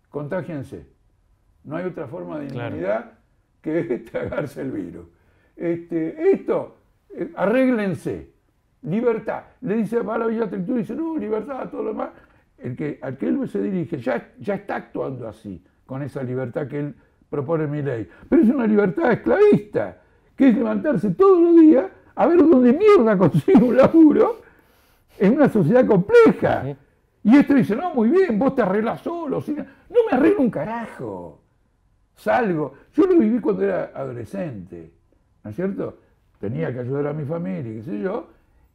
contágiense. No hay otra forma de inmunidad claro. que tragarse el virus. Este, esto, eh, arréglense. Libertad. Le dice, va a la Villa Tractura y dice, no, libertad, todo lo demás. El que, al que él se dirige ya, ya está actuando así, con esa libertad que él propone Milei. Pero es una libertad esclavista, que es levantarse todos los días a ver dónde mierda consigue un laburo en una sociedad compleja. Uh-huh. Y esto dice, no, muy bien, vos te arreglas solo. Sin... No me arreglo un carajo. Salgo. Yo lo viví cuando era adolescente, ¿no es cierto? Tenía que ayudar a mi familia, qué sé yo.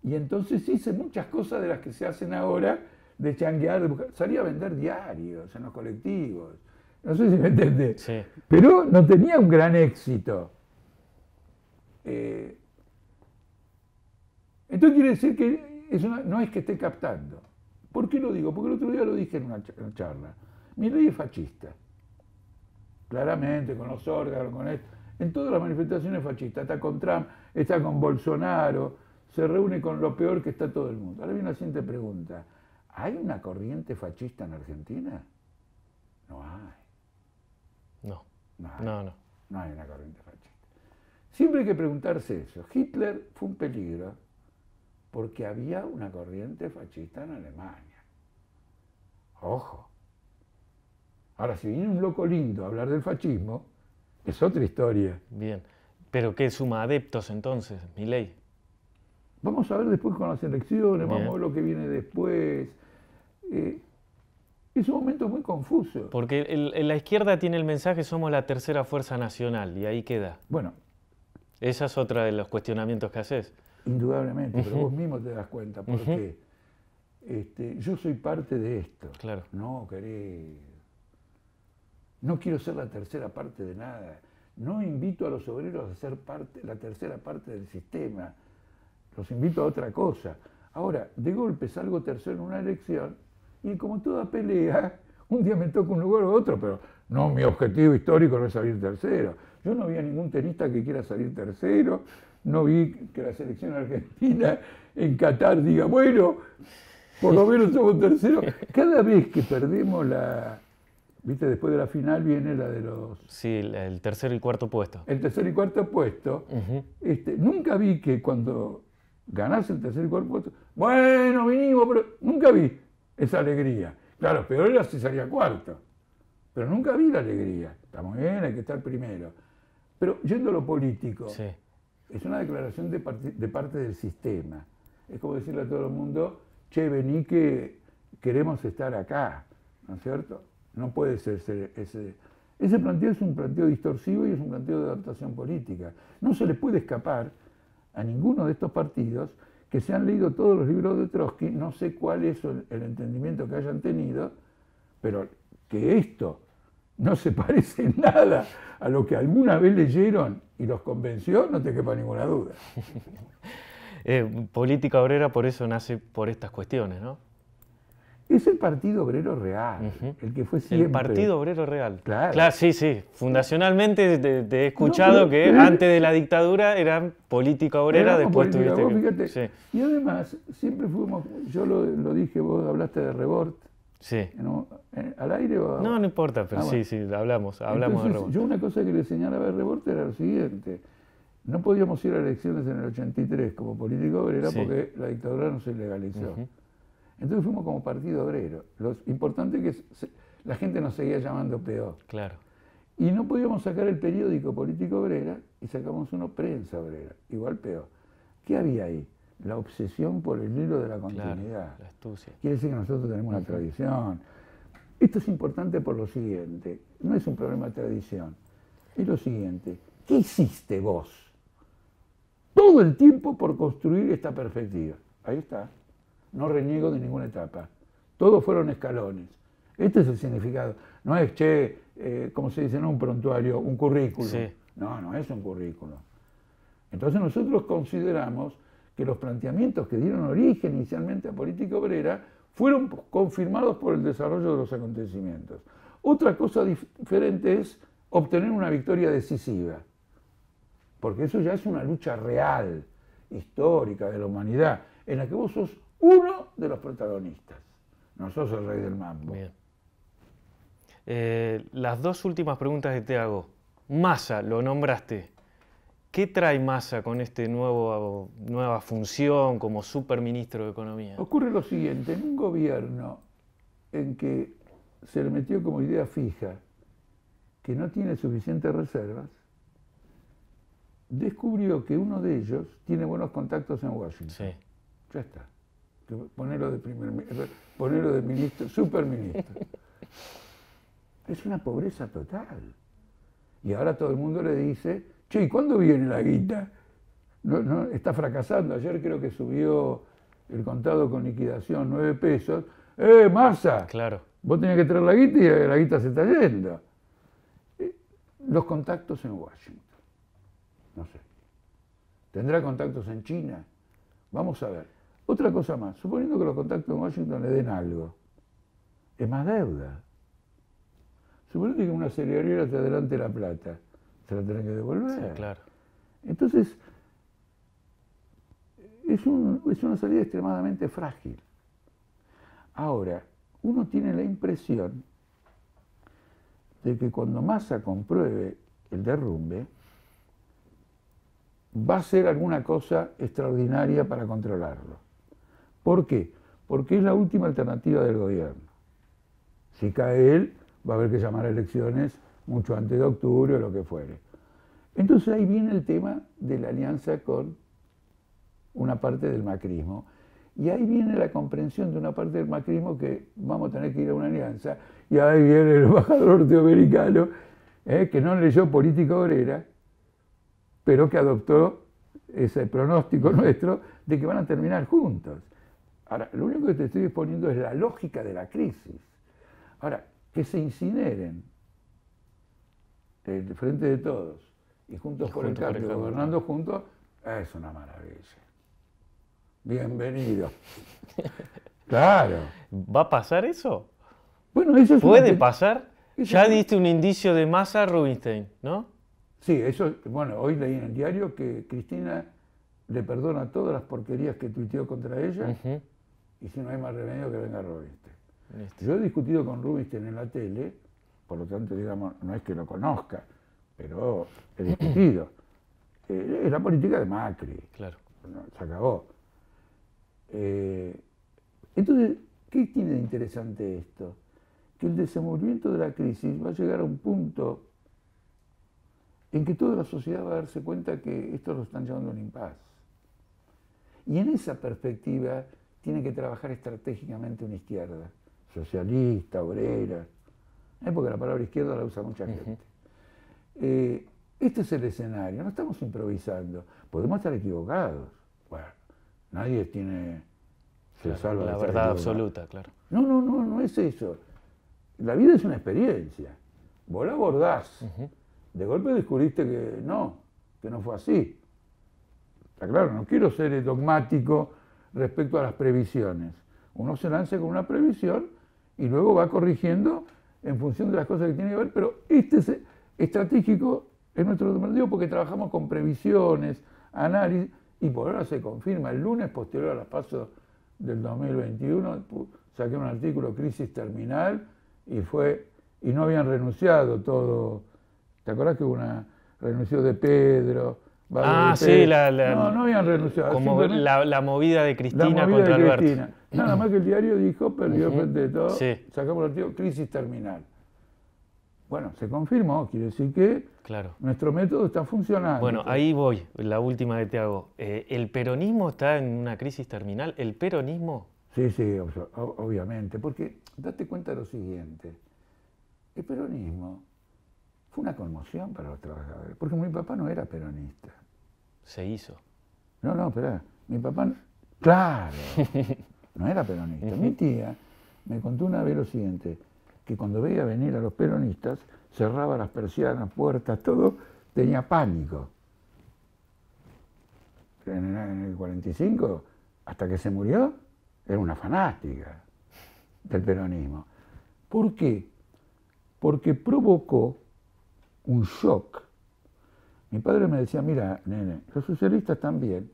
Y entonces hice muchas cosas de las que se hacen ahora, de changuear, de buscar. Salí a vender diarios en los colectivos. No sé si me entendés. Sí. Pero no tenía un gran éxito. Eh, entonces quiere decir que es una, no es que esté captando. ¿Por qué lo digo? Porque el otro día lo dije en una charla. Milei es fascista. Claramente, con los órganos, con esto. En todas las manifestaciones fascistas. Está con Trump, está con Bolsonaro, se reúne con lo peor que está todo el mundo. Ahora viene la siguiente pregunta. ¿Hay una corriente fascista en Argentina? No hay. No. No hay. No, no. No hay una corriente fascista. Siempre hay que preguntarse eso. Hitler fue un peligro porque había una corriente fascista en Alemania. Ojo. Ahora, si viene un loco lindo a hablar del fascismo, es otra historia. Bien. ¿Pero qué suma adeptos entonces, Milei? Vamos a ver después con las elecciones, vamos a ver lo que viene después. Eh, es un momento muy confuso. Porque el, el, la izquierda tiene el mensaje, somos la tercera fuerza nacional, y ahí queda. Bueno. Esa es otra de los cuestionamientos que haces. Indudablemente, uh-huh. pero vos mismo te das cuenta, porque uh-huh. este, yo soy parte de esto. Claro. No, querés. No quiero ser la tercera parte de nada. No invito a los obreros a ser parte, la tercera parte del sistema. Los invito a otra cosa. Ahora, de golpe salgo tercero en una elección y como toda pelea, un día me toca un lugar u otro, pero no, mi objetivo histórico no es salir tercero. Yo no vi a ningún tenista que quiera salir tercero, no vi que la selección argentina en Qatar diga, bueno, por lo menos somos terceros. Cada vez que perdemos la... Viste, después de la final viene la de los... Sí, el tercer y cuarto puesto. El tercer y cuarto puesto. Uh-huh. este, nunca vi que cuando... ganás el tercer cuerpo, bueno, vinimos, pero nunca vi esa alegría. Claro, peor era si salía cuarto, pero nunca vi la alegría. Está muy bien, hay que estar primero. Pero yendo a lo político, sí. es una declaración de parte, de parte del sistema. Es como decirle a todo el mundo, che, vení que queremos estar acá, ¿no es cierto? No puede ser ese... ese ese planteo es un planteo distorsivo y es un planteo de adaptación política. No se les puede escapar a ninguno de estos partidos que se han leído todos los libros de Trotsky, no sé cuál es el, el entendimiento que hayan tenido, pero que esto no se parece en nada a lo que alguna vez leyeron y los convenció, no te quepa ninguna duda. eh, Política Obrera por eso nace por estas cuestiones, ¿no? Es el Partido Obrero Real, uh-huh. el que fue siempre. El Partido Obrero Real. Claro. Claro, sí, sí. Fundacionalmente te, te he escuchado no, que antes de la dictadura era Política Obrera, después política, tuviste vos, fíjate. Sí. Y además, siempre fuimos, yo lo, lo dije, vos hablaste de Rebord. Sí. ¿No? ¿Al aire o a... No, no importa, pero ah, bueno. sí, sí, hablamos, hablamos Entonces, de Rebord. Yo una cosa que le señalaba a Rebord era lo siguiente. No podíamos ir a elecciones en el ochenta y tres como Política Obrera sí. porque la dictadura no se legalizó. Uh-huh. Entonces fuimos como Partido Obrero. Lo importante es que se, la gente nos seguía llamando P O. Claro. Y no podíamos sacar el periódico Política Obrera y sacamos uno Prensa Obrera, igual P O. ¿Qué había ahí? La obsesión por el hilo de la continuidad. Claro, la astucia. Quiere decir que nosotros tenemos una tradición. Esto es importante por lo siguiente, no es un problema de tradición, es lo siguiente, ¿qué hiciste vos? Todo el tiempo por construir esta perspectiva, ahí está, no reniego de ninguna etapa, todos fueron escalones, este es el significado, no es, che, eh, como se dice, no un prontuario, un currículum, sí. no, no es un currículum. Entonces nosotros consideramos que los planteamientos que dieron origen inicialmente a Política Obrera fueron confirmados por el desarrollo de los acontecimientos. Otra cosa diferente es obtener una victoria decisiva, porque eso ya es una lucha real, histórica, de la humanidad, en la que vos sos uno de los protagonistas, no sos el rey del mambo. Bien. Eh, las dos últimas preguntas que te hago. Massa, lo nombraste. ¿Qué trae Massa con esta nueva función como superministro de Economía? Ocurre lo siguiente, en un gobierno en que se le metió como idea fija que no tiene suficientes reservas, descubrió que uno de ellos tiene buenos contactos en Washington. Sí. Ya está. Ponerlo de, primer, ponerlo de ministro, superministro. Es una pobreza total. Y ahora todo el mundo le dice... Che, ¿y cuándo viene la guita? No, no, está fracasando. Ayer creo que subió el contado con liquidación nueve pesos. ¡Eh, Massa! Claro. Vos tenías que traer la guita y la guita se está yendo. Los contactos en Washington. No sé. ¿Tendrá contactos en China? Vamos a ver. Otra cosa más. Suponiendo que los contactos en Washington le den algo. Es más deuda. Suponiendo que una cerealera te adelante la plata. Se la tienen que devolver. Sí, claro. Entonces, es, un, es una salida extremadamente frágil. Ahora, uno tiene la impresión de que cuando Massa compruebe el derrumbe, va a ser alguna cosa extraordinaria para controlarlo. ¿Por qué? Porque es la última alternativa del gobierno. Si cae él, va a haber que llamar a elecciones mucho antes de octubre o lo que fuere. Entonces ahí viene el tema de la alianza con una parte del macrismo. Y ahí viene la comprensión de una parte del macrismo que vamos a tener que ir a una alianza. Y ahí viene el embajador norteamericano, eh, que no leyó Política Obrera, pero que adoptó ese pronóstico nuestro de que van a terminar juntos. Ahora, lo único que te estoy exponiendo es la lógica de la crisis. Ahora, que se incineren el Frente de Todos y Juntos y por junto el Cambio, gobernando juntos, es una maravilla. Bienvenido. Claro. ¿Va a pasar eso? Bueno, eso es ¿Puede una... pasar? Eso ya es... diste un indicio de Massa Rubinstein, ¿no? Sí, eso, bueno, hoy leí en el diario que Cristina le perdona todas las porquerías que tuiteó contra ella, uh-huh. y si no hay más remedio que venga Rubinstein. Listo. Yo he discutido con Rubinstein en la tele. Por lo tanto, digamos, no es que lo conozca, pero he discutido. Eh, es la política de Macri. Claro. No, se acabó. Eh, entonces, ¿qué tiene de interesante esto? Que el desenvolvimiento de la crisis va a llegar a un punto en que toda la sociedad va a darse cuenta que esto lo están llevando a un impas. Y en esa perspectiva tiene que trabajar estratégicamente una izquierda, socialista, obrera. Eh, porque la palabra izquierda la usa mucha gente. Uh-huh. eh, este es el escenario, no estamos improvisando. Podemos estar equivocados. Bueno, nadie tiene... Claro, se salva la verdad absoluta, claro. No, no, no, no es eso. La vida es una experiencia. Vos la abordás. Uh-huh. De golpe descubriste que no, que no fue así. Está claro, no quiero ser dogmático respecto a las previsiones. Uno se lanza con una previsión y luego va corrigiendo en función de las cosas que tiene que ver, pero este es estratégico en nuestro partido porque trabajamos con previsiones, análisis, y por ahora se confirma. El lunes, posterior a las pasos del dos mil veintiuno, saqué un artículo, crisis terminal, y fue y no habían renunciado todo. ¿Te acordás que hubo una renunció de Pedro? Ah, de Pedro. Sí, la, la, no, no habían renunciado. Como la, la movida de Cristina movida contra de Alberto. Cristina. Nada más que el diario dijo, perdió uh-huh. frente de todo, sí. Sacamos el artículo, crisis terminal. Bueno, se confirmó, quiere decir que claro. nuestro método está funcionando. Bueno, ahí voy, la última que te hago. Eh, ¿El peronismo está en una crisis terminal? ¿El peronismo Sí, sí, obviamente, porque date cuenta de lo siguiente, el peronismo fue una conmoción para los trabajadores, porque mi papá no era peronista. ¿Se hizo? No, no, espera, mi papá, no, claro, no era peronista. Mi tía me contó una vez lo siguiente, que cuando veía venir a los peronistas, cerraba las persianas, puertas, todo, tenía pánico. En el cuarenta y cinco, hasta que se murió, era una fanática del peronismo. ¿Por qué? Porque provocó un shock. Mi padre me decía, mira, nene, los socialistas también,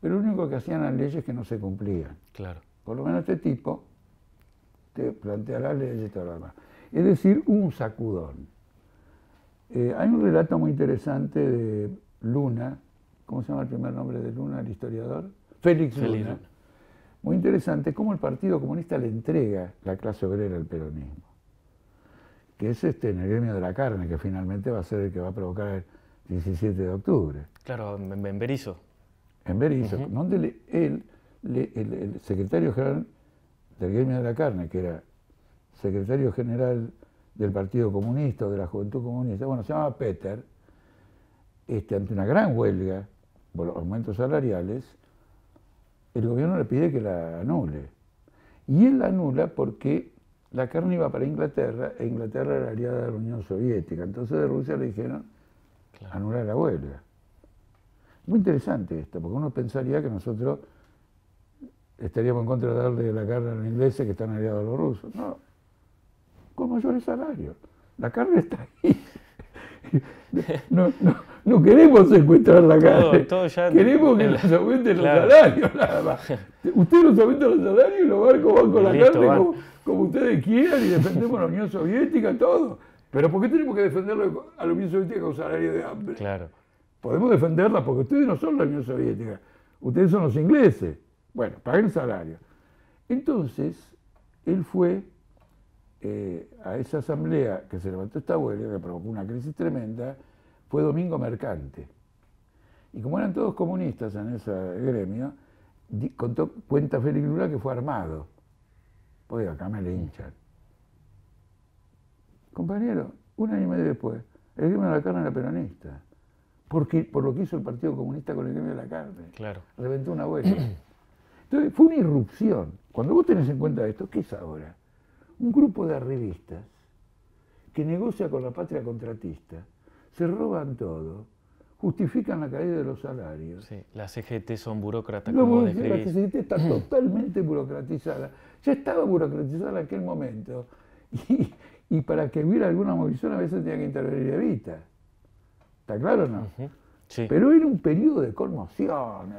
pero lo único que hacían eran leyes que no se cumplían. Claro. Por lo menos este tipo te plantea las leyes y todo lo demás. Es decir, un sacudón. Eh, hay un relato muy interesante de Luna, ¿cómo se llama el primer nombre de Luna, el historiador? Félix Luna. Muy interesante cómo el Partido Comunista le entrega la clase obrera al peronismo, que es este, en el Gremio de la Carne, que finalmente va a ser el que va a provocar el diecisiete de octubre. Claro, en Berizzo. En Berizzo, uh-huh. donde le, él, le, el, el secretario general del Gremio de la Carne, que era secretario general del Partido Comunista o de la Juventud Comunista, bueno, se llamaba Peter, este, ante una gran huelga por los aumentos salariales, el gobierno le pide que la anule. Y él la anula porque la carne iba para Inglaterra, e Inglaterra era aliada de la Unión Soviética. Entonces de Rusia le dijeron, claro, anular la huelga. Muy interesante esto, porque uno pensaría que nosotros estaríamos en contra de darle la carne a los ingleses que están aliados a los rusos. No, con mayores salarios. La carne está ahí. No, no, no queremos secuestrar la carne, todo, todo queremos que nos aumenten los claro. salarios, nada más. Ustedes nos aumentan los salarios y los barcos van con la Listo, carne como, como ustedes quieran y defendemos a la Unión Soviética, todo. Pero ¿por qué tenemos que defenderlo a la Unión Soviética con salario de hambre? Claro. Podemos defenderla porque ustedes no son la Unión Soviética, ustedes son los ingleses. Bueno, paguen el salario. Entonces, él fue Eh, a esa asamblea que se levantó esta huelga, que provocó una crisis tremenda, fue Domingo Mercante. Y como eran todos comunistas en ese gremio, di, contó, cuenta Félix Luna que fue armado. Oiga, acá me le hinchan. Compañero, un año y medio después, el gremio de la carne era peronista. Porque, por lo que hizo el Partido Comunista con el gremio de la carne. Claro. Reventó una huelga. Entonces, fue una irrupción. Cuando vos tenés en cuenta esto, ¿qué es ahora? Un grupo de arribistas que negocia con la patria contratista, se roban todo, justifican la caída de los salarios. Sí, la C G T son burócratas, como describís. La C G T está totalmente burocratizada. Ya estaba burocratizada en aquel momento. Y, y para que hubiera alguna movilización a veces tenía que intervenir Evita. ¿Está claro o no? Uh-huh. Sí. Pero era un periodo de conmoción.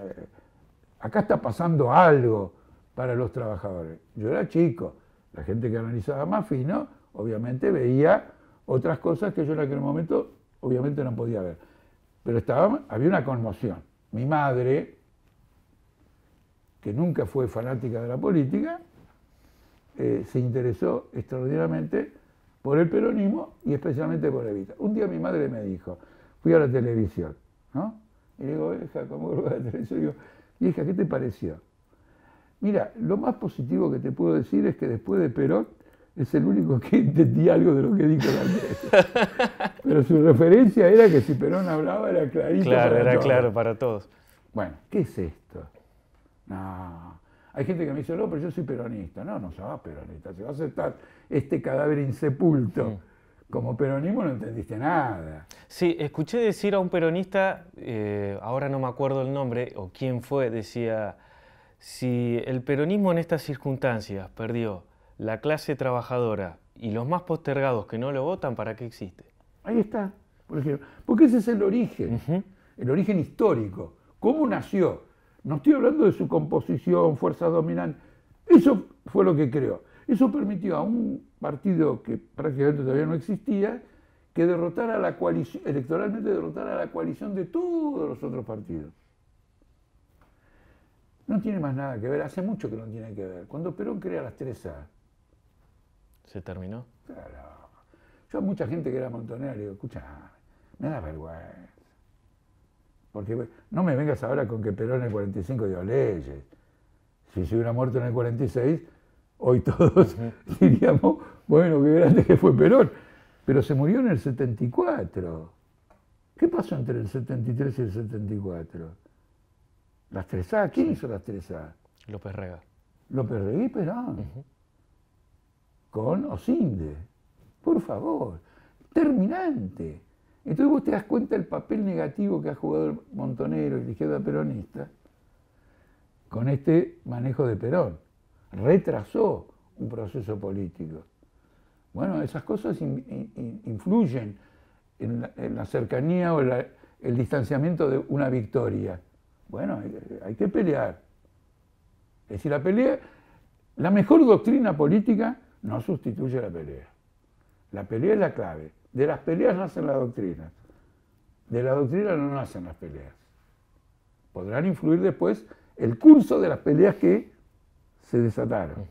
Acá está pasando algo para los trabajadores. Yo era chico. La gente que analizaba más fino, obviamente veía otras cosas que yo en aquel momento, obviamente no podía ver. Pero estaba, había una conmoción. Mi madre, que nunca fue fanática de la política, eh, se interesó extraordinariamente por el peronismo y especialmente por Evita. Un día mi madre me dijo, fui a la televisión, ¿no? Y le digo, hija, ¿cómo voy a la televisión? Y digo, hija, ¿qué te pareció? Mira, lo más positivo que te puedo decir es que después de Perón es el único que entendí algo de lo que dijo la Pero su referencia era que si Perón hablaba era clarito. Claro, para era todos. claro para todos. Bueno, ¿qué es esto? No. Hay gente que me dice, no, pero yo soy peronista. No, no se va peronista. Si vas a aceptar este cadáver insepulto sí. como peronismo, no entendiste nada. Sí, escuché decir a un peronista, eh, ahora no me acuerdo el nombre o quién fue, decía... Si el peronismo en estas circunstancias perdió la clase trabajadora y los más postergados que no lo votan, ¿para qué existe? Ahí está, por ejemplo. Porque ese es el origen, uh-huh. el origen histórico. ¿Cómo nació? No estoy hablando de su composición, fuerzas dominantes. Eso fue lo que creó. Eso permitió a un partido que prácticamente todavía no existía que derrotara a la coalición, electoralmente derrotara a la coalición de todos los otros partidos. No tiene más nada que ver, hace mucho que no tiene que ver. Cuando Perón crea las tres A. ¿Se terminó? Claro. Yo a mucha gente que era montonero le digo, escuchá, me da vergüenza. Porque no me vengas ahora con que Perón en el cuarenta y cinco dio leyes. Si se hubiera muerto en el cuarenta y seis, hoy todos diríamos, bueno, qué grande que fue Perón. Pero se murió en el setenta y cuatro. ¿Qué pasó entre el setenta y tres y el setenta y cuatro? Las tres A, ¿quién sí. hizo las tres A? López Rega. López Rega y Perón. Uh-huh. Con Osinde. Por favor. Terminante. Entonces vos te das cuenta del papel negativo que ha jugado el Montonero y la izquierda peronista con este manejo de Perón. Retrasó un proceso político. Bueno, esas cosas in, in, influyen en la, en la cercanía o la, el distanciamiento de una victoria. Bueno, hay, hay que pelear. Es decir, la pelea, la mejor doctrina política no sustituye a la pelea. La pelea es la clave. De las peleas nacen las doctrinas. De la doctrina no nacen las peleas. Podrán influir después el curso de las peleas que se desataron.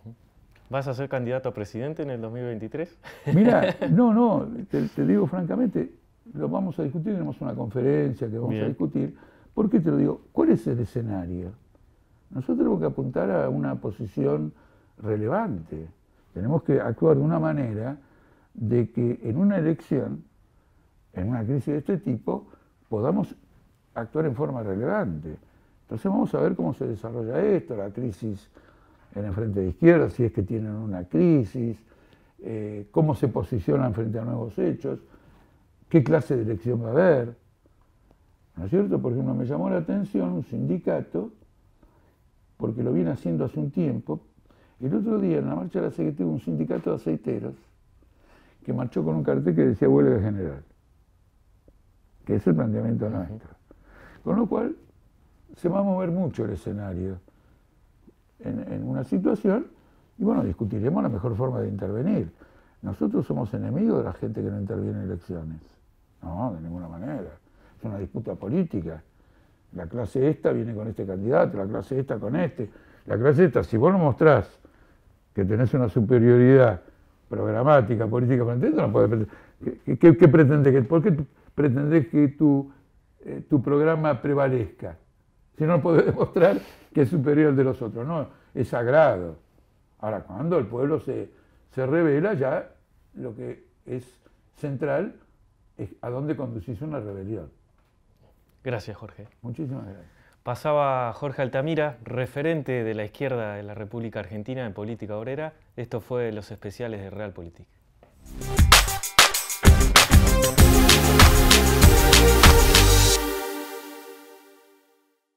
¿Vas a ser candidato a presidente en el dos mil veintitrés? Mira, no, no, te, te digo francamente, lo vamos a discutir, tenemos una conferencia que vamos Bien. a discutir. ¿Por qué te lo digo? ¿Cuál es el escenario? Nosotros tenemos que apuntar a una posición relevante. Tenemos que actuar de una manera de que en una elección, en una crisis de este tipo, podamos actuar en forma relevante. Entonces vamos a ver cómo se desarrolla esto, la crisis en el frente de izquierda, si es que tienen una crisis, eh, cómo se posicionan frente a nuevos hechos, qué clase de elección va a haber, ¿no es cierto? Por ejemplo, me llamó la atención un sindicato, porque lo viene haciendo hace un tiempo, y el otro día en la marcha de la C G T hubo un sindicato de aceiteros que marchó con un cartel que decía huelga general, que es el planteamiento nuestro. Con lo cual, se va a mover mucho el escenario en, en una situación, y bueno, discutiremos la mejor forma de intervenir. Nosotros somos enemigos de la gente que no interviene en elecciones. No, de ninguna manera. Es una disputa política. La clase esta viene con este candidato, la clase esta con este. La clase esta, si vos no mostrás que tenés una superioridad programática, política, no puede ¿Qué, qué, qué pretendés? ¿Por qué pretendés que tu, eh, tu programa prevalezca? Si no podés demostrar que es superior al de los otros. No, es sagrado. Ahora, cuando el pueblo se, se revela, ya lo que es central es a dónde conducís una rebelión. Gracias, Jorge. Muchísimas gracias. Pasaba Jorge Altamira, referente de la izquierda de la República Argentina en Política Obrera. Esto fue Los Especiales de Realpolitik.